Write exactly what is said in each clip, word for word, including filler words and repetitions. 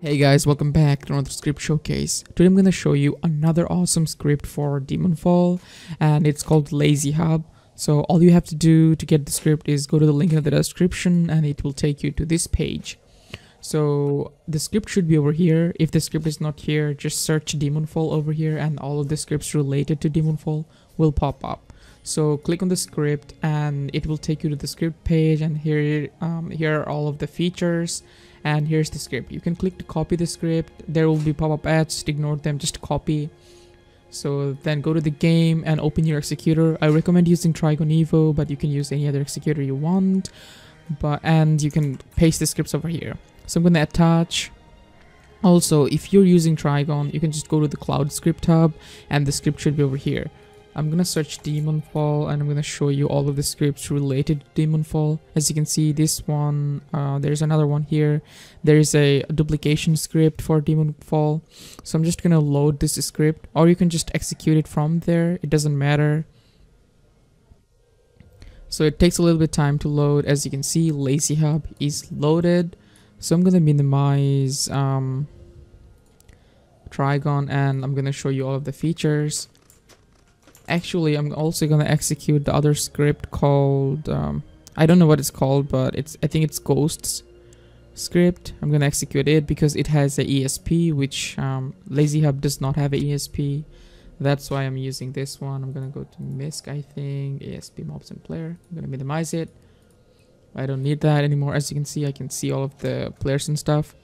Hey guys, welcome back to another script showcase. Today I'm gonna show you another awesome script for Demonfall, and it's called Lazy Hub. So all you have to do to get the script is go to the link in the description and it will take you to this page. So the script should be over here. If the script is not here, just search Demonfall over here and all of the scripts related to Demonfall will pop up. So click on the script and it will take you to the script page, and here, um, here are all of the features. And here's the script. You can click to copy the script. There will be pop-up ads, just ignore them, just copy. So then go to the game and open your executor. I recommend using Trigon Evo, but you can use any other executor you want. But and you can paste the scripts over here. So I'm gonna attach. Also, if you're using Trigon, you can just go to the Cloud Script Hub and the script should be over here. I'm gonna search Demonfall and I'm gonna show you all of the scripts related to Demonfall. As you can see, this one, uh, there's another one here. There's a duplication script for Demonfall. So I'm just gonna load this script, or you can just execute it from there. It doesn't matter. So it takes a little bit of time to load. As you can see, Lazy Hub is loaded. So I'm gonna minimize um, Trigon and I'm gonna show you all of the features. Actually, I'm also gonna execute the other script called um, I don't know what it's called, but it's I think it's Ghosts script. I'm gonna execute it because it has an E S P, which um, Lazy Hub does not have an E S P. That's why I'm using this one. I'm gonna go to misc, I think, E S P mobs and player. I'm gonna minimize it. I don't need that anymore. As you can see, I can see all of the players and stuff.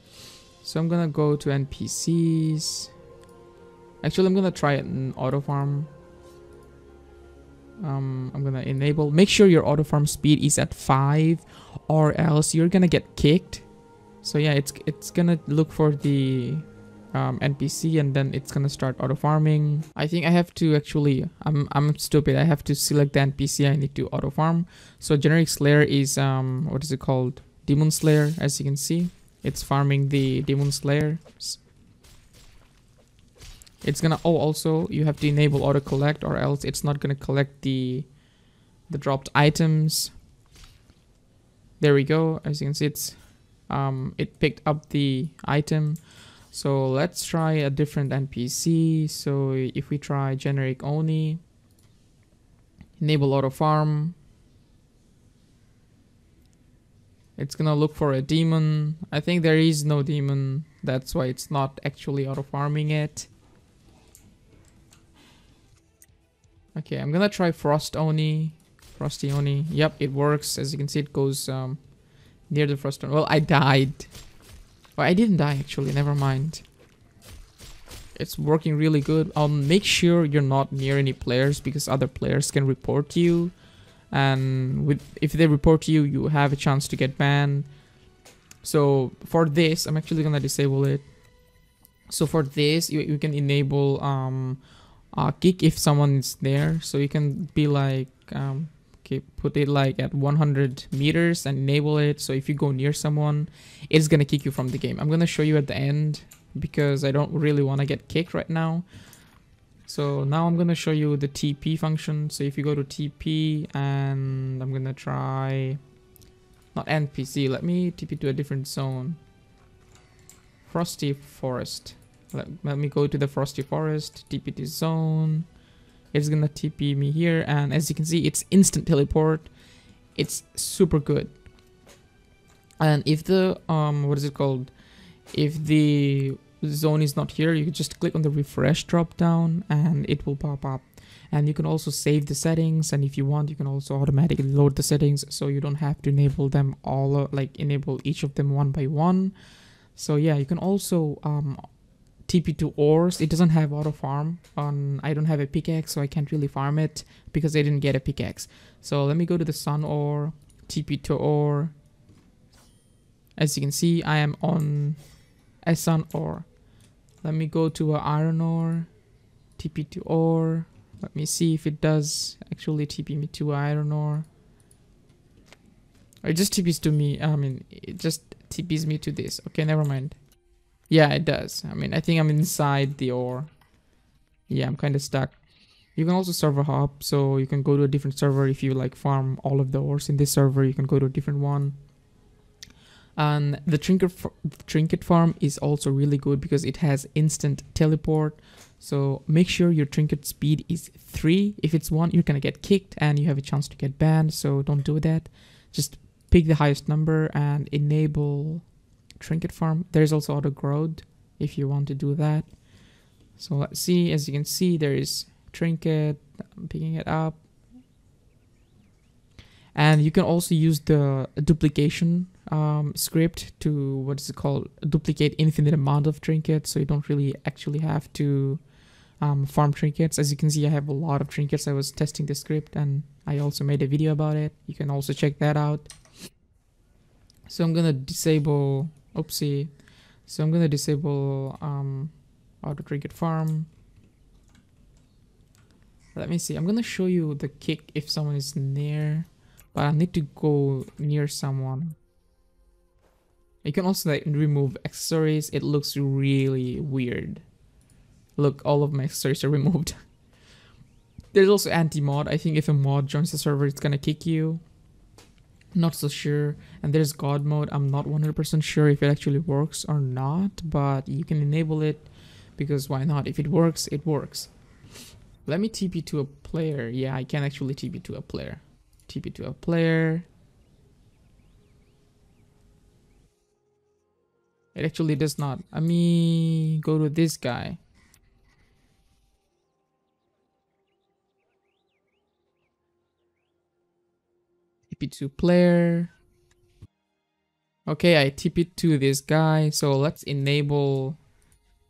So I'm gonna go to N P Cs. Actually, I'm gonna try an auto farm. Um, I'm gonna enable. Make sure your auto farm speed is at five, or else you're gonna get kicked. So yeah, it's it's gonna look for the um, N P C and then it's gonna start auto farming. I think I have to actually. I'm I'm stupid. I have to select the N P C I need to auto farm. So generic Slayer is um what is it called? Demon Slayer. As you can see, it's farming the Demon Slayer. It's gonna oh also you have to enable auto collect, or else it's not gonna collect the the dropped items. There we go. As you can see, it's um it picked up the item. So let's try a different N P C. So if we try generic Oni, enable auto farm, it's gonna look for a demon. I think there is no demon, that's why it's not actually auto farming it. Okay, I'm gonna try Frost Oni, Frosty Oni. Yep, it works. As you can see, it goes um, near the Frost Oni. Well, I died. Well, I didn't die actually. Never mind. It's working really good. Um, make sure you're not near any players because other players can report you, and with if they report you, you have a chance to get banned. So for this, I'm actually gonna disable it. So for this, you you can enable um. Uh, kick if someone is there, so you can be like um, okay, put it like at one hundred meters and enable it, so if you go near someone it's gonna kick you from the game. I'm gonna show you at the end because I don't really want to get kicked right now. So now I'm gonna show you the T P function. So if you go to T P and I'm gonna try not N P C, let me T P to a different zone, Frosty Forest. Let, let me go to the Frosty Forest, T P to zone. It's gonna T P me here, and as you can see, it's instant teleport. It's super good. And if the um, what is it called? If the zone is not here, you can just click on the refresh drop down, and it will pop up. And you can also save the settings, and if you want, you can also automatically load the settings, so you don't have to enable them all, like enable each of them one by one. So yeah, you can also um. T P to ores. It doesn't have auto farm on. I don't have a pickaxe, so I can't really farm it because I didn't get a pickaxe. So let me go to the sun ore, T P to ore. As you can see, I am on a sun ore. Let me go to a iron ore, T P to ore. Let me see if it does actually T P me to iron ore. It just T Ps to me. I mean, it just T Ps me to this. Okay, never mind. Yeah, it does. I mean, I think I'm inside the ore. Yeah, I'm kind of stuck. You can also server hop, so you can go to a different server if you like farm all of the ores in this server. You can go to a different one. And the trinket trinket farm is also really good because it has instant teleport. So make sure your trinket speed is three. If it's one, you're gonna get kicked and you have a chance to get banned, so don't do that. Just pick the highest number and enable trinket farm. There's also auto growth if you want to do that. So let's see. As you can see, there is trinket. I'm picking it up. And you can also use the duplication um, script to, what is it called, duplicate infinite amount of trinkets, so you don't really actually have to um, farm trinkets. As you can see, I have a lot of trinkets. I was testing the script and I also made a video about it. You can also check that out. So I'm gonna disable, oopsie. So I'm gonna disable um, auto trinket farm. Let me see, I'm gonna show you the kick if someone is near. But I need to go near someone. You can also like remove accessories. It looks really weird. Look, all of my accessories are removed. There's also anti-mod. I think if a mod joins the server, it's gonna kick you. Not so sure. And there's god mode. I'm not one hundred percent sure if it actually works or not, but you can enable it because why not? If it works, it works. Let me T P to a player. Yeah, I can actually T P to a player. T P to a player. It actually does not. Let me go to this guy. T P to player. Okay, I T P to this guy. So let's enable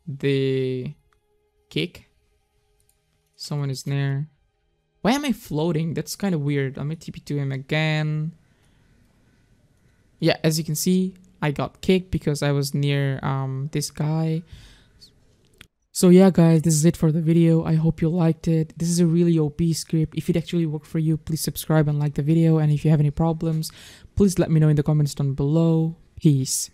the kick. Someone is there. Why am I floating? That's kind of weird. Let me T P to him again. Yeah, as you can see, I got kicked because I was near um, this guy. So yeah, guys, this is it for the video. I hope you liked it. This is a really O P script. If it actually worked for you, please subscribe and like the video. And if you have any problems, please let me know in the comments down below. Peace.